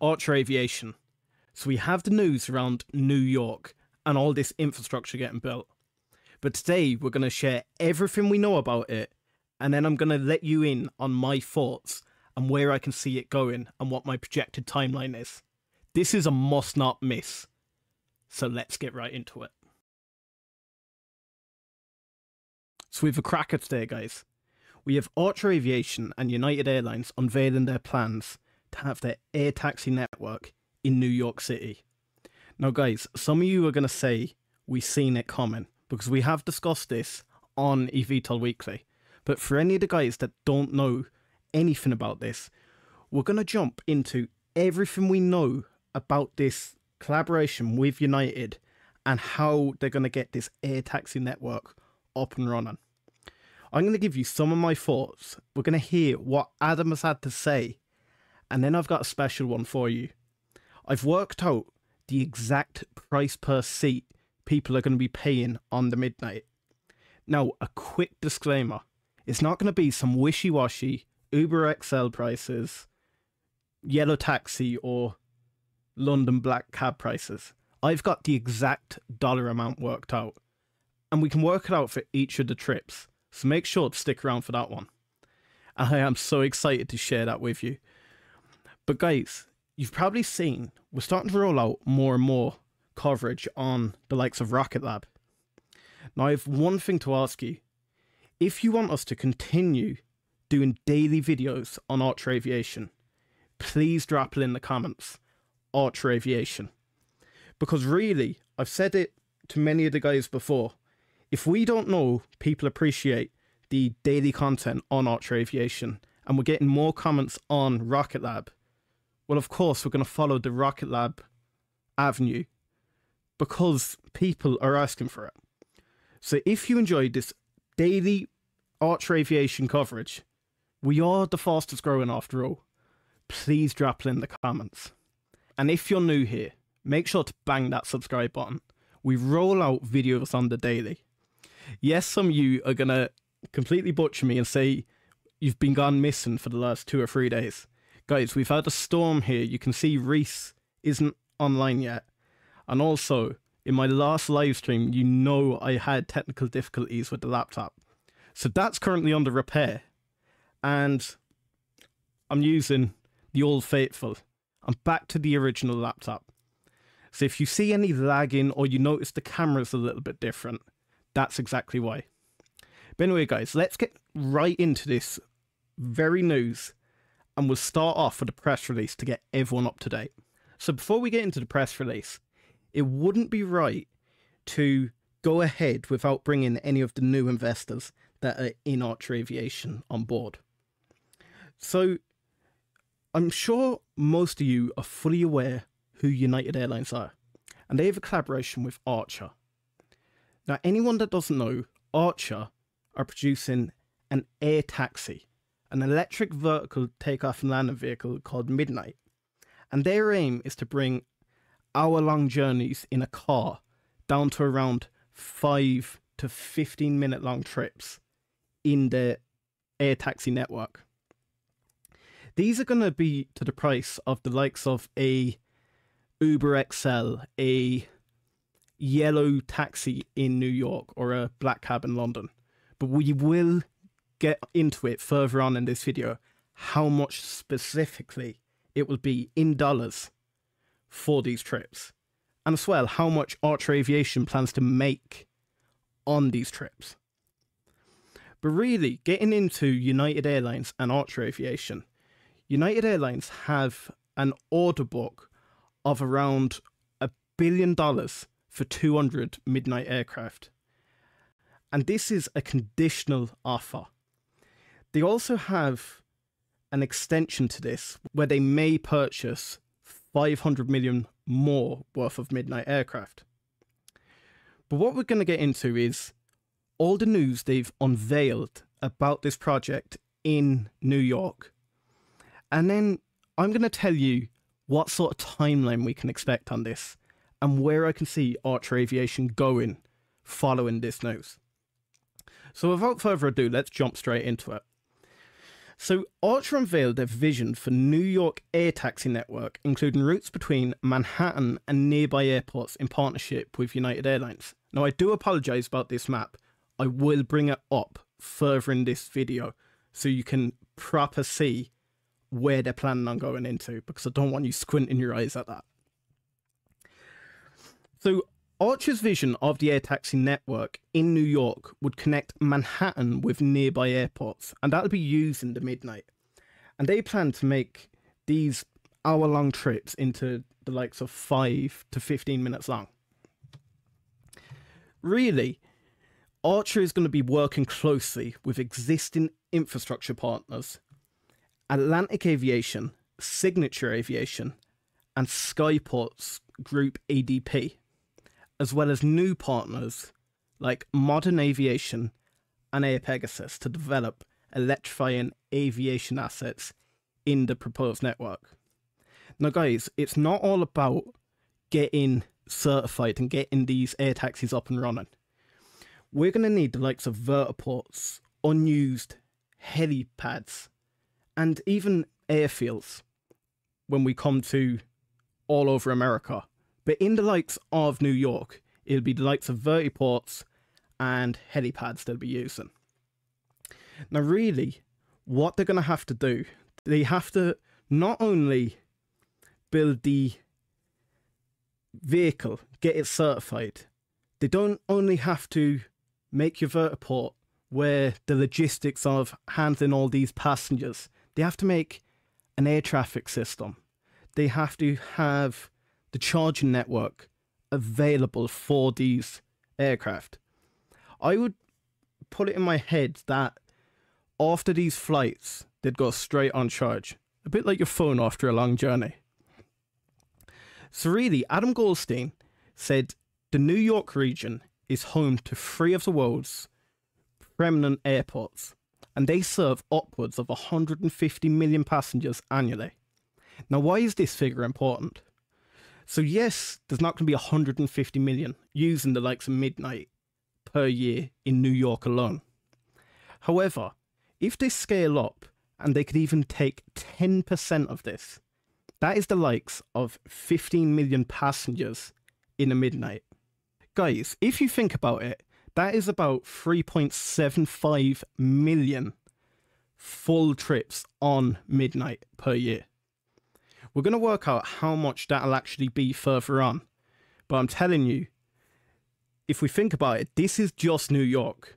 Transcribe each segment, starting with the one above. Archer Aviation. So we have the news around New York and all this infrastructure getting built. But today we're going to share everything we know about it, and then I'm going to let you in on my thoughts and where I can see it going and what my projected timeline is. This is a must not miss. So let's get right into it. So we have a cracker today, guys. We have Archer Aviation and United Airlines unveiling their plans to have their air taxi network in New York City. Now guys, some of you are going to say we've seen it coming, because we have discussed this on eVTOL Weekly. But for any of the guys that don't know anything about this, we're going to jump into everything we know about this collaboration with United and how they're going to get this air taxi network up and running. I'm going to give you some of my thoughts. We're going to hear what Adam has had to say, and then I've got a special one for you. I've worked out the exact price per seat people are going to be paying on the Midnight. Now, a quick disclaimer. It's not going to be some wishy-washy Uber XL prices, Yellow Taxi or London Black Cab prices. I've got the exact dollar amount worked out, and we can work it out for each of the trips. So make sure to stick around for that one. And I am so excited to share that with you. But guys, you've probably seen, we're starting to roll out more and more coverage on the likes of Rocket Lab. Now I have one thing to ask you. If you want us to continue doing daily videos on Archer Aviation, please drop it in the comments, Archer Aviation. Because really, I've said it to many of the guys before, if we don't know people appreciate the daily content on Archer Aviation, and we're getting more comments on Rocket Lab, well, of course, we're going to follow the Rocket Lab avenue because people are asking for it. So if you enjoyed this daily Archer Aviation coverage, we are the fastest growing after all. Please drop it in the comments. And if you're new here, make sure to bang that subscribe button. We roll out videos on the daily. Yes, some of you are going to completely butcher me and say you've been gone missing for the last 2 or 3 days. Guys, we've had a storm here. You can see Reese isn't online yet. And also, in my last live stream, you know I had technical difficulties with the laptop. So that's currently under repair. And I'm using the old faithful. I'm back to the original laptop. So if you see any lagging or you notice the camera's a little bit different, that's exactly why. But anyway, guys, let's get right into this very news. And we'll start off with a press release to get everyone up to date. So before we get into the press release, it wouldn't be right to go ahead without bringing any of the new investors that are in Archer Aviation on board. So I'm sure most of you are fully aware who United Airlines are, and they have a collaboration with Archer. Now, anyone that doesn't know, Archer are producing an air taxi, an electric vertical takeoff and landing vehicle called Midnight. And their aim is to bring hour-long journeys in a car down to around 5 to 15-minute long trips in their air taxi network. These are going to be to the price of the likes of a Uber XL, a Yellow Taxi in New York, or a Black Cab in London. But we will get into it further on in this video how much specifically it will be in dollars for these trips, and as well how much Archer Aviation plans to make on these trips. But really, getting into United Airlines and Archer Aviation, United Airlines have an order book of around $1 billion for 200 Midnight aircraft, and this is a conditional offer. They also have an extension to this where they may purchase 500 million more worth of Midnight aircraft. But what we're going to get into is all the news they've unveiled about this project in New York. And then I'm going to tell you what sort of timeline we can expect on this and where I can see Archer Aviation going following this news. So without further ado, let's jump straight into it. So Archer unveiled their vision for New York air taxi network, including routes between Manhattan and nearby airports in partnership with United Airlines. Now, I do apologise about this map. I will bring it up further in this video so you can proper see where they're planning on going into, because I don't want you squinting your eyes at that. So Archer's vision of the air taxi network in New York would connect Manhattan with nearby airports, and that'll be used in the Midnight. And they plan to make these hour-long trips into the likes of 5 to 15 minutes long. Really, Archer is going to be working closely with existing infrastructure partners, Atlantic Aviation, Signature Aviation, and Skyports Group ADP, as well as new partners like Modern Aviation and Air Pegasus to develop electrifying aviation assets in the proposed network. Now guys, it's not all about getting certified and getting these air taxis up and running. We're going to need the likes of vertiports, unused helipads, and even airfields when we come to all over America. But in the likes of New York, it'll be the likes of vertiports and helipads they'll be using. Now really, what they're going to have to do, they have to not only build the vehicle, get it certified, they don't only have to make your vertiport where the logistics of handling all these passengers, they have to make an air traffic system. They have to have the charging network available for these aircraft. I would put it in my head that after these flights, they'd go straight on charge, a bit like your phone after a long journey. So really, Adam Goldstein said the New York region is home to 3 of the world's preeminent airports, and they serve upwards of 150 million passengers annually. Now, why is this figure important? So yes, there's not going to be 150 million using the likes of Midnight per year in New York alone. However, if they scale up and they could even take 10% of this, that is the likes of 15 million passengers in a Midnight. Guys, if you think about it, that is about 3.75 million full trips on Midnight per year. We're going to work out how much that'll actually be further on. But I'm telling you, if we think about it, this is just New York.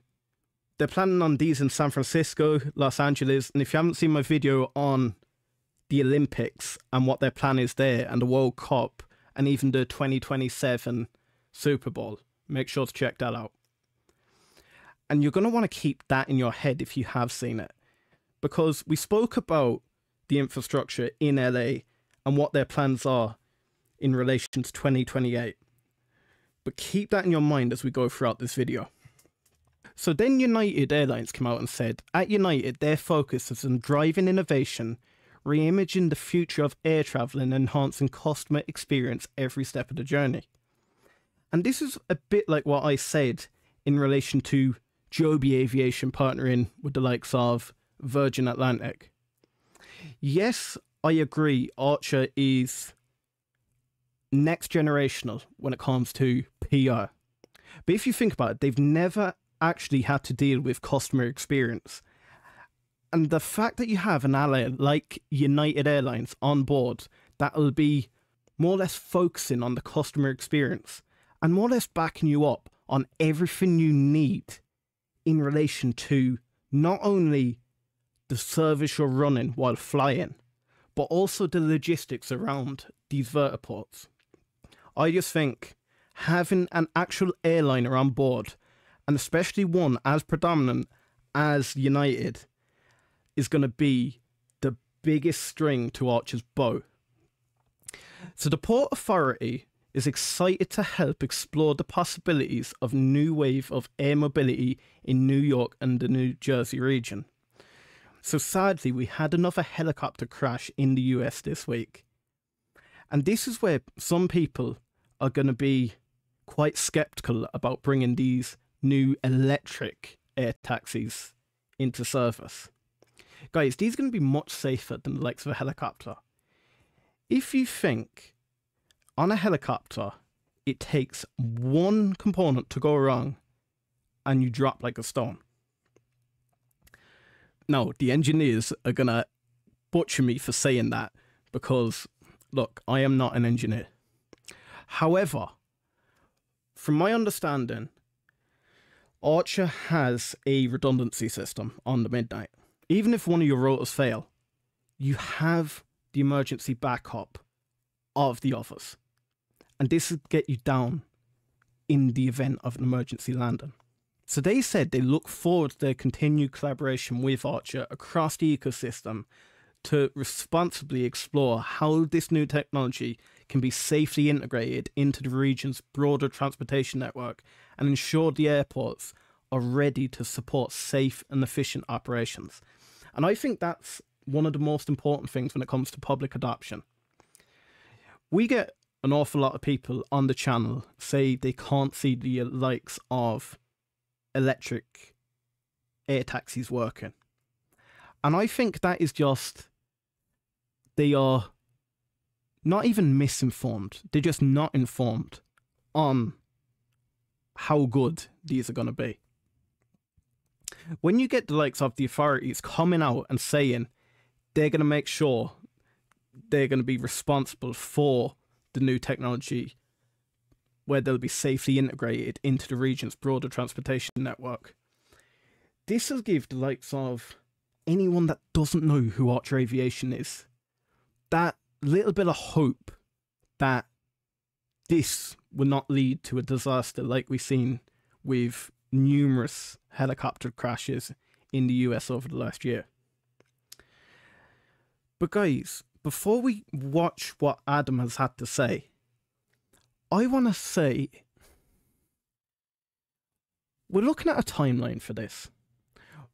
They're planning on these in San Francisco, Los Angeles. And if you haven't seen my video on the Olympics and what their plan is there, and the World Cup, and even the 2027 Super Bowl, make sure to check that out. And you're going to want to keep that in your head if you have seen it. Because we spoke about the infrastructure in LA and what their plans are in relation to 2028. But keep that in your mind as we go throughout this video. So then United Airlines came out and said, at United, their focus is on driving innovation, reimagining the future of air travel, and enhancing customer experience every step of the journey. And this is a bit like what I said in relation to Joby Aviation partnering with the likes of Virgin Atlantic. Yes, I agree, Archer is next generational when it comes to PR. But if you think about it, they've never actually had to deal with customer experience. And the fact that you have an ally like United Airlines on board, that will be more or less focusing on the customer experience and more or less backing you up on everything you need in relation to not only the service you're running while flying, but also the logistics around these vertiports. I just think having an actual airliner on board, and especially one as predominant as United, is going to be the biggest string to Archer's bow. So the Port Authority is excited to help explore the possibilities of new wave of air mobility in New York and the New Jersey region. So sadly, we had another helicopter crash in the US this week. And this is where some people are going to be quite skeptical about bringing these new electric air taxis into service. Guys, these are going to be much safer than the likes of a helicopter. If you think on a helicopter, it takes one component to go wrong and you drop like a stone. Now, the engineers are going to butcher me for saying that because, look, I am not an engineer. However, from my understanding, Archer has a redundancy system on the Midnight. Even if one of your rotors fail, you have the emergency backup of the others. And this would get you down in the event of an emergency landing. So they said they look forward to their continued collaboration with Archer across the ecosystem to responsibly explore how this new technology can be safely integrated into the region's broader transportation network and ensure the airports are ready to support safe and efficient operations. And I think that's one of the most important things when it comes to public adoption. We get an awful lot of people on the channel say they can't see the likes of electric air taxis working. And I think that is just, they are not even misinformed. They're just not informed on how good these are going to be. When you get the likes of the authorities coming out and saying they're going to make sure they're going to be responsible for the new technology where they'll be safely integrated into the region's broader transportation network, this will give the likes of anyone that doesn't know who Archer Aviation is that little bit of hope that this will not lead to a disaster like we've seen with numerous helicopter crashes in the US over the last year. But guys, before we watch what Adam has had to say, I want to say we're looking at a timeline for this.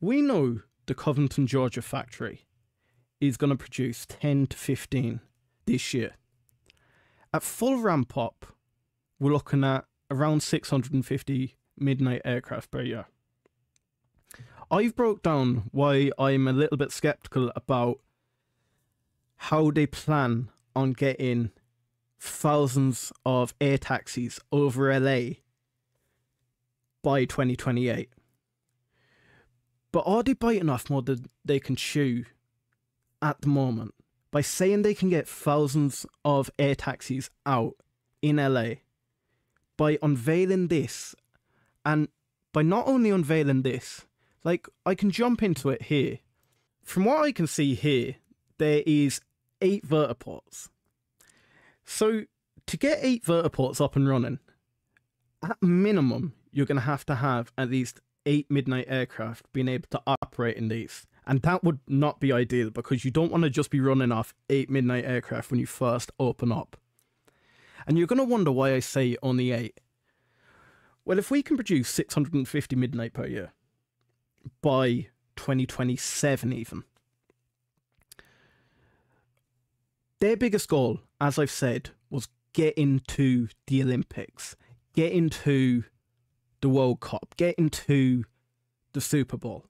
We know the Covington, Georgia factory is going to produce 10 to 15 this year. At full ramp up, we're looking at around 650 Midnight aircraft per year. I've broke down why I'm a little bit skeptical about how they plan on getting thousands of air taxis over LA by 2028. But are they biting off more than they can chew at the moment? By saying they can get thousands of air taxis out in LA, by unveiling this, and by not only unveiling this, like, I can jump into it here. From what I can see here, there is 8 vertiports. So to get 8 vertiports up and running, at minimum, you're going to have at least 8 Midnight aircraft being able to operate in these. And that would not be ideal because you don't want to just be running off 8 Midnight aircraft when you first open up. And you're going to wonder why I say only 8. Well, if we can produce 650 Midnight per year by 2027 even, their biggest goal, as I've said, was get into the Olympics, get into the World Cup, get into the Super Bowl.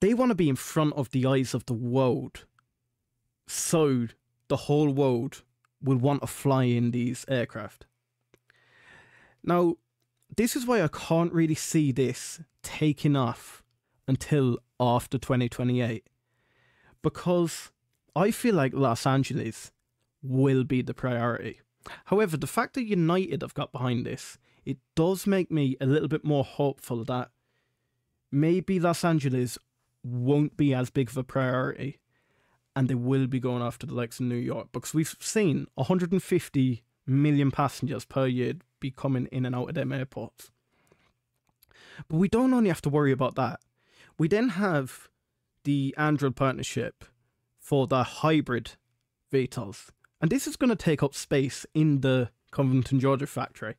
They want to be in front of the eyes of the world, so the whole world will want to fly in these aircraft. Now, this is why I can't really see this taking off until after 2028, because I feel like Los Angeles will be the priority. However, the fact that United have got behind this, it does make me a little bit more hopeful that maybe Los Angeles won't be as big of a priority and they will be going after the likes of New York, because we've seen 150 million passengers per year be coming in and out of them airports. But we don't only have to worry about that. We then have the Anduril partnership for the hybrid VTOLs, and this is going to take up space in the Covington, Georgia factory.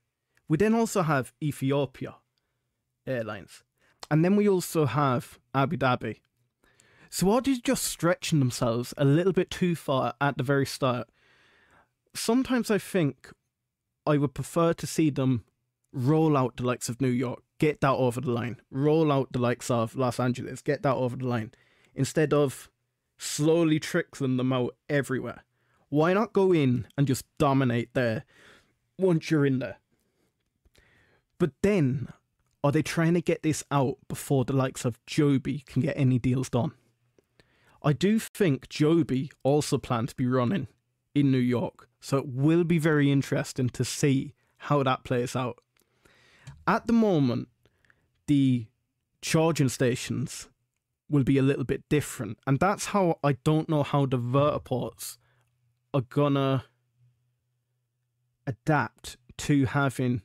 We then also have Ethiopia Airlines. And then we also have Abu Dhabi. So are they just stretching themselves a little bit too far at the very start? Sometimes I think I would prefer to see them roll out the likes of New York, get that over the line, roll out the likes of Los Angeles, get that over the line, instead of slowly trickling them out everywhere. Why not go in and just dominate there once you're in there? But then, are they trying to get this out before the likes of Joby can get any deals done? I do think Joby also planned to be running in New York, so it will be very interesting to see how that plays out. At the moment, the charging stations will be a little bit different, and that's how I don't know how the vertiports are gonna adapt to having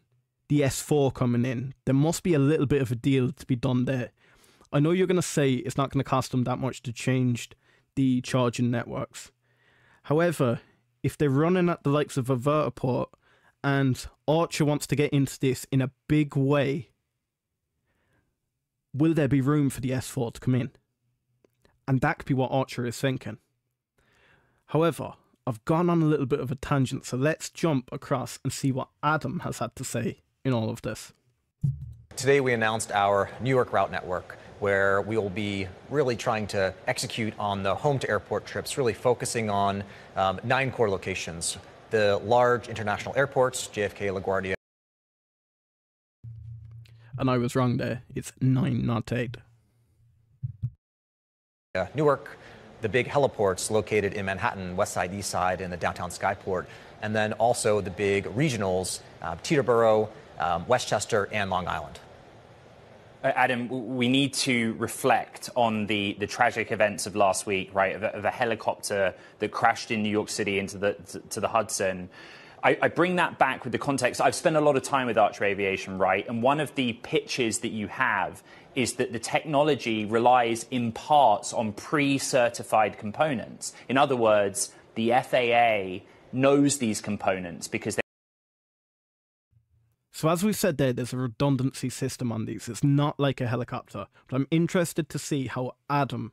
the S4 coming in. There must be a little bit of a deal to be done there. I know you're gonna say it's not gonna cost them that much to change the charging networks. However, if they're running at the likes of a vertiport and Archer wants to get into this in a big way, will there be room for the S4 to come in? And that could be what Archer is thinking. However, I've gone on a little bit of a tangent, so let's jump across and see what Adam has had to say in all of this. Today we announced our New York route network, where we will be really trying to execute on the home to airport trips, really focusing on 9 core locations, the large international airports, JFK, LaGuardia. And I was wrong there, it's 9, not 8. Newark, the big heliports located in Manhattan, West Side, East Side, and the downtown Skyport, and then also the big regionals, Teterboro, Westchester, and Long Island. Adam, we need to reflect on the tragic events of last week, right, of a helicopter that crashed in New York City into the Hudson. I bring that back with the context. I've spent a lot of time with Archer Aviation, right? And one of the pitches that you have is that the technology relies in parts on pre-certified components. In other words, the FAA knows these components because they... So as we've said there, there's a redundancy system on these. It's not like a helicopter. But I'm interested to see how Adam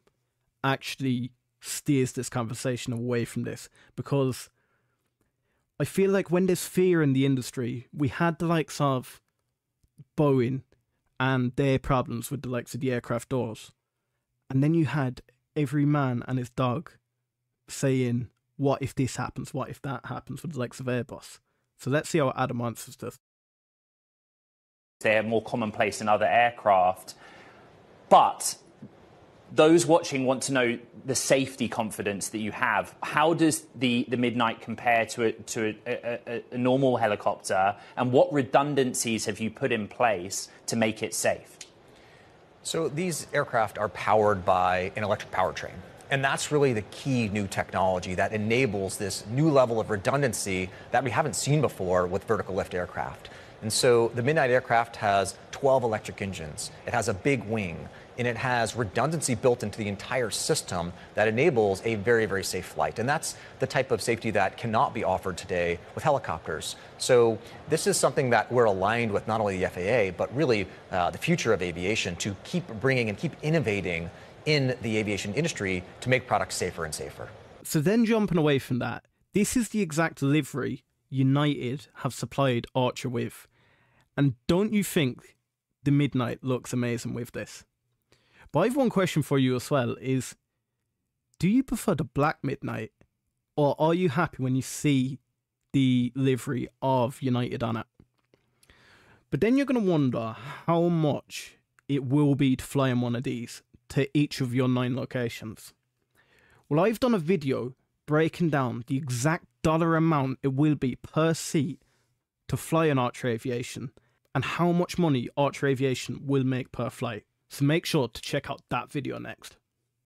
actually steers this conversation away from this, because I feel like when there's fear in the industry, we had the likes of Boeing and their problems with the likes of the aircraft doors. And then you had every man and his dog saying, what if this happens? What if that happens with the likes of Airbus? So let's see how Adam answers this. They're more commonplace in other aircraft, but those watching want to know the safety confidence that you have. How does the Midnight compare to a normal helicopter, and what redundancies have you put in place to make it safe? So these aircraft are powered by an electric powertrain, and that's really the key new technology that enables this new level of redundancy that we haven't seen before with vertical lift aircraft. And so the Midnight aircraft has 12 electric engines, it has a big wing, and it has redundancy built into the entire system that enables a very, very safe flight. And that's the type of safety that cannot be offered today with helicopters. So this is something that we're aligned with not only the FAA, but really the future of aviation, to keep bringing and keep innovating in the aviation industry to make products safer and safer. So then jumping away from that, this is the exact livery United have supplied Archer with, and don't you think the Midnight looks amazing with this? But I have one question for you as well, is do you prefer the black Midnight, or are you happy when you see the livery of United on it? But then you're going to wonder how much it will be to fly in one of these to each of your 9 locations. Well, I've done a video breaking down the exact dollar amount it will be per seat to fly an Archer Aviation, and how much money Archer Aviation will make per flight. So make sure to check out that video next.